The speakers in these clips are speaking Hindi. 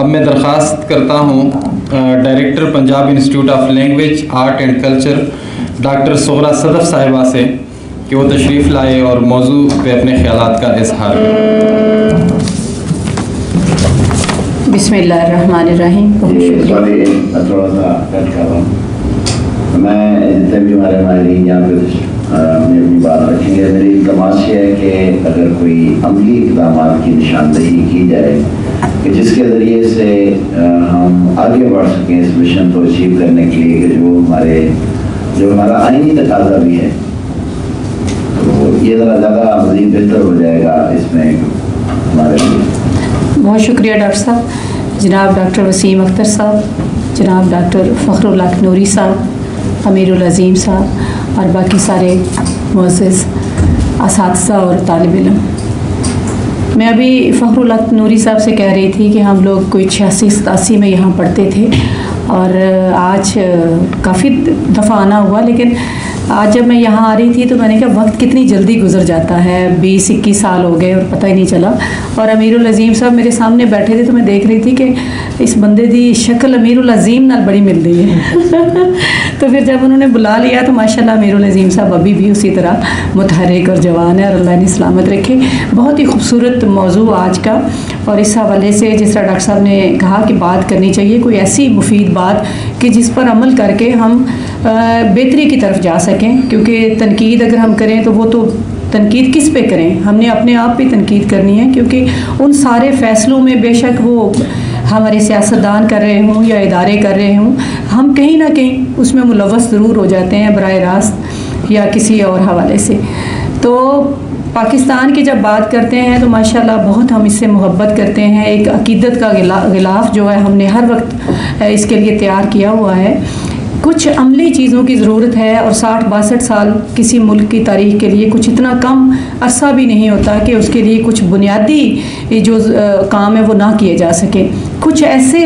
अब मैं दरख्वास्त करता हूँ director Punjab institute of language art and culture doctor Sughra Sadaf साहिबा से कि वो तशरीफ़ लाए और मौजू पे अपने ख्यालात का इजहार करें। बिस्मिल्लाहिर्रहमानिर्रहीम। मैं जितने भी हमारे माहरीन यहाँ पे हमने अपनी बात रखी है, मेरी तमाश ये है कि अगर कोई अमली इक़दाम की निशानदेही की जाए कि जिसके ज़रिए से हम आगे बढ़ सकें इस मिशन को अचीव करने के लिए, कि जो हमारा आईनी तकाजा भी है तो ये ज़रा ज़्यादा मज़ीद बेहतर हो जाएगा इसमें हमारे लिए। बहुत शुक्रिया डॉक्टर साहब, जनाब डॉक्टर वसीम अख्तर साहब, जनाब डॉक्टर फ़ख्र-उल-हक़ नूरी साहब, अमीर-उल-अज़ीम साहब और बाकी सारे मुअस्सिस, असातिज़ा और तालिब-ए-इल्म। मैं अभी फ़ख्र-उल-हक़ नूरी साहब से कह रही थी कि हम लोग कोई 86-87 में यहाँ पढ़ते थे और आज काफ़ी दफ़ा आना हुआ, लेकिन आज जब मैं यहाँ आ रही थी तो मैंने कहा वक्त कितनी जल्दी गुजर जाता है, 20-21 साल हो गए और पता ही नहीं चला। और अमीर-उल-अज़ीम साहब मेरे सामने बैठे थे तो मैं देख रही थी कि इस बंदे दी शक्ल अमीर-उल-अज़ीम नाल बड़ी मिलती है तो फिर जब उन्होंने बुला लिया तो माशाल्लाह अमीर-उल-अज़ीम साहब अभी भी उसी तरह मुतहरिक और जवान है और अल्लाह ने सलामत रखे। बहुत ही खूबसूरत मौजू आज का, और इस हवाले से जिस तरह डॉक्टर साहब ने कहा कि बात करनी चाहिए कोई ऐसी मुफीद बात कि जिस पर अमल करके हम बेहतरी की तरफ जा सकें, क्योंकि तनकीद अगर हम करें तो वो तो तनकीद किस पे करें, हमने अपने आप पे तनकीद करनी है, क्योंकि उन सारे फ़ैसलों में बेशक वो हमारे सियासतदान कर रहे हों या इदारे कर रहे हों, हम कहीं ना कहीं उसमें मुलव्वस ज़रूर हो जाते हैं बराह रास्त या किसी और हवाले से। तो पाकिस्तान की जब बात करते हैं तो माशाल्लाह बहुत हम इससे मोहब्बत करते हैं, एक अक़ीदत का गिलाफ जो है हमने हर वक्त इसके लिए तैयार किया हुआ है। कुछ अमली चीज़ों की ज़रूरत है और 60-62 साल किसी मुल्क की तारीख के लिए कुछ इतना कम अरसा भी नहीं होता कि उसके लिए कुछ बुनियादी जो काम है वो ना किए जा सके। कुछ ऐसे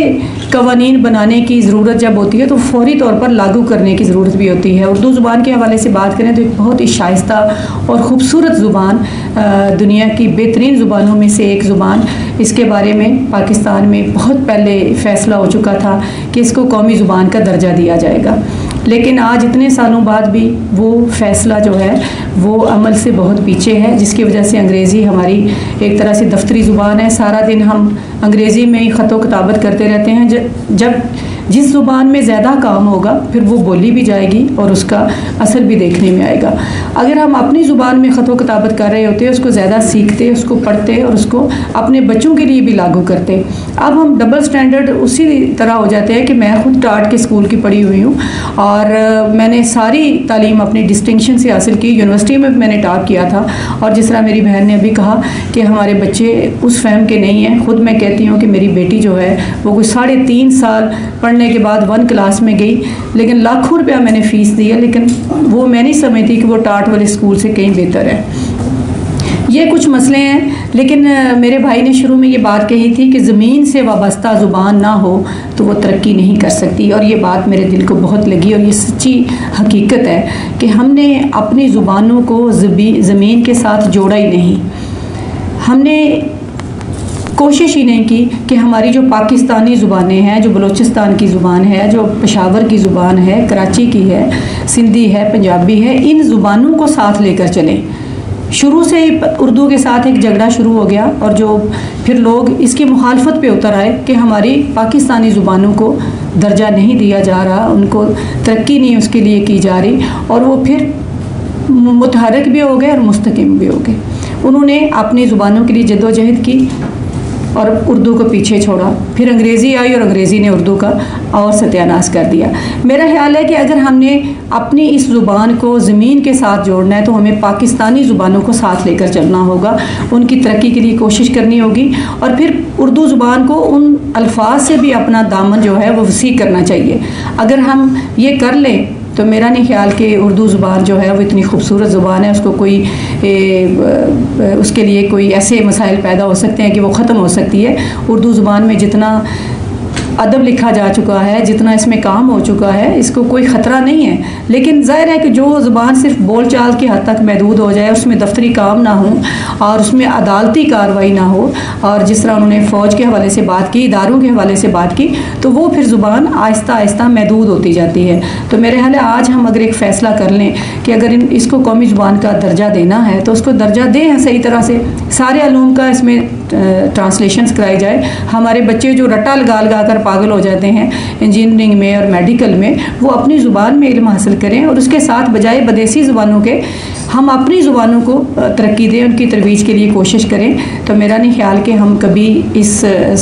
कवानीन बनाने की ज़रूरत जब होती है तो फौरी तौर पर लागू करने की ज़रूरत भी होती है। उर्दू ज़ुबान के हवाले से बात करें तो एक बहुत ही शाइस्ता और ख़ूबसूरत ज़ुबान, दुनिया की बेहतरीन ज़ुबानों में से एक ज़ुबान, इसके बारे में पाकिस्तान में बहुत पहले फ़ैसला हो चुका था कि इसको कौमी ज़ुबान का दर्जा दिया जाएगा, लेकिन आज इतने सालों बाद भी वो फ़ैसला जो है वो अमल से बहुत पीछे है, जिसकी वजह से अंग्रेज़ी हमारी एक तरह से दफ्तरी ज़ुबान है। सारा दिन हम अंग्रेज़ी में ही ख़त व किताबत करते रहते हैं। जिस ज़ुबान में ज़्यादा काम होगा फिर वो बोली भी जाएगी और उसका असर भी देखने में आएगा। अगर हम अपनी ज़ुबान में ख़त व किताबत कर रहे होते, उसको ज़्यादा सीखते, उसको पढ़ते और उसको अपने बच्चों के लिए भी लागू करते। अब हम डबल स्टैंडर्ड उसी तरह हो जाते हैं कि मैं खुद टाट के स्कूल की पढ़ी हुई हूँ और मैंने सारी तालीम अपनी डिस्टिंक्शन से हासिल की, यूनिवर्सिटी में मैंने टॉप किया था। और जिस तरह मेरी बहन ने अभी कहा कि हमारे बच्चे उस फहम के नहीं हैं, ख़ुद मैं कहती हूँ कि मेरी बेटी जो है वो कुछ 3.5 साल के बाद 1 क्लास में गई, लेकिन लाखों रुपया मैंने फीस दी है, लेकिन वो मैं नहीं समझती कि वो टाट वाले स्कूल से कहीं बेहतर है। ये कुछ मसले हैं, लेकिन मेरे भाई ने शुरू में ये बात कही थी कि ज़मीन से वाबस्ता ज़ुबान ना हो तो वो तरक्की नहीं कर सकती, और ये बात मेरे दिल को बहुत लगी और ये सच्ची हकीकत है कि हमने अपनी ज़ुबानों को ज़मीन के साथ जोड़ा ही नहीं। हमने कोशिश ही नहीं की कि हमारी जो पाकिस्तानी ज़ुबानें हैं, जो बलूचिस्तान की ज़ुबान है, जो पेशावर की ज़ुबान है, कराची की है, सिंधी है, पंजाबी है, इन ज़ुबानों को साथ लेकर चलें। शुरू से उर्दू के साथ एक झगड़ा शुरू हो गया और जो फिर लोग इसकी मुखालफत पे उतर आए कि हमारी पाकिस्तानी ज़ुबानों को दर्जा नहीं दिया जा रहा, उनको तरक्की नहीं उसके लिए की जा रही, और वो फिर मुतहरक भी हो गए और मुस्तकिम भी हो गए। उन्होंने अपनी ज़ुबानों के लिए जद्दोजहद की और उर्दू को पीछे छोड़ा, फिर अंग्रेज़ी आई और अंग्रेज़ी ने उर्दू का और सत्यानाश कर दिया। मेरा ख्याल है कि अगर हमने अपनी इस ज़ुबान को ज़मीन के साथ जोड़ना है तो हमें पाकिस्तानी ज़ुबानों को साथ लेकर चलना होगा, उनकी तरक्की के लिए कोशिश करनी होगी, और फिर उर्दू ज़ुबान को उन अल्फाज से भी अपना दामन जो है वो वसी करना चाहिए। अगर हम ये कर लें तो मेरा नहीं ख्याल कि उर्दू ज़ुबान जो है वो इतनी खूबसूरत ज़ुबान है, उसको कोई उसके लिए कोई ऐसे मसाइल पैदा हो सकते हैं कि वो ख़त्म हो सकती है। उर्दू ज़ुबान में जितना अदब लिखा जा चुका है, जितना इसमें काम हो चुका है, इसको कोई ख़तरा नहीं है। लेकिन ज़ाहिर है कि जो ज़ुबान सिर्फ बोल चाल के हद तक महदूद हो जाए, उसमें दफ्तरी काम ना हो और उसमें अदालती कार्रवाई ना हो, और जिस तरह उन्होंने फ़ौज के हवाले से बात की, इदारों के हवाले से बात की, तो वो फिर ज़ुबान आहिस्ता आहिस्ता महदूद होती जाती है। तो मेरे ख्याल है आज हम अगर एक फ़ैसला कर लें कि अगर इसको कौमी ज़ुबान का दर्जा देना है तो उसको दर्जा दें सही तरह से, सारे अलूम का इसमें ट्रांसलेशंस कराई जाए। हमारे बच्चे जो रट्टा लगा लगा कर पागल हो जाते हैं इंजीनियरिंग में और मेडिकल में, वो अपनी ज़ुबान में इल्म हासिल करें और उसके साथ बजाय बदेसी ज़ुबानों के हम अपनी ज़ुबानों को तरक्की दें, उनकी तरवीज के लिए कोशिश करें। तो मेरा नहीं ख्याल कि हम कभी इस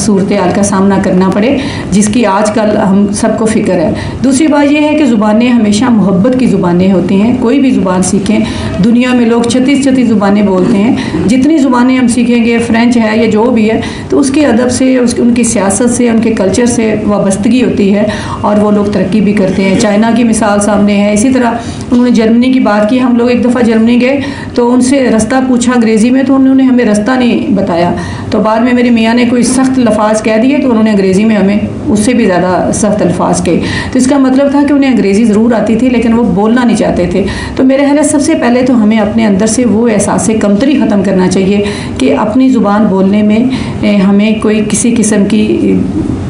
सूरत हाल का सामना करना पड़े जिसकी आज कल हम सबको फ़िक्र है। दूसरी बात यह है कि ज़ुबानें हमेशा मोहब्बत की ज़ुबानें होती हैं। कोई भी ज़ुबान सीखें, दुनिया में लोग 36 ज़ुबानें बोलते हैं। जितनी ज़ुबानें हम सीखेंगे, फ्रेंच है या जो भी है, तो उसके अदब से, उनकी सियासत से, उनके कल्चर से वाबस्तगी होती है और वो लोग तरक्की भी करते हैं। चाइना की मिसाल सामने है। इसी तरह उन्होंने जर्मनी की बात की। हम लोग एक दफ़ा जर्मनी गए तो उनसे रास्ता पूछा अंग्रेज़ी में, तो उन्होंने हमें रास्ता नहीं बताया। तो बाद में मेरे मियाँ ने कोई सख्त लफाज कह दिए तो उन्होंने अंग्रेज़ी में हमें उससे भी ज़्यादा सख्त अल्फाज कहे। तो इसका मतलब था कि उन्हें अंग्रेज़ी ज़रूर आती थी लेकिन वो बोलना नहीं चाहते थे। तो मेरे ख्याल सबसे पहले तो हमें अपने अंदर से वो एहसास कमतरी ख़त्म करना चाहिए कि अपनी ज़ुबान बोलने में हमें कोई किसी किस्म की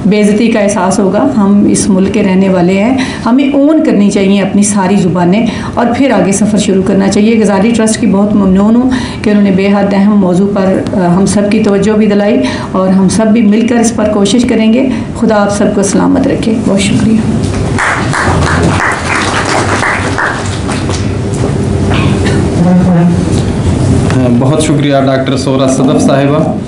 बेइज्जती का एहसास होगा। हम इस मुल्क के रहने वाले हैं, हमें ओन करनी चाहिए अपनी सारी ज़ुबानें और फिर आगे सफ़र शुरू करना चाहिए। गज़ाली ट्रस्ट की बहुत ममनून हूँ कि उन्होंने बेहद अहम मौजू पर हम सब की तवज्जो भी दिलाई और हम सब भी मिलकर इस पर कोशिश करेंगे। खुदा आप सबको सलामत रखे। बहुत शुक्रिया। बहुत शुक्रिया डॉक्टर सुघरा सदफ साहिबा।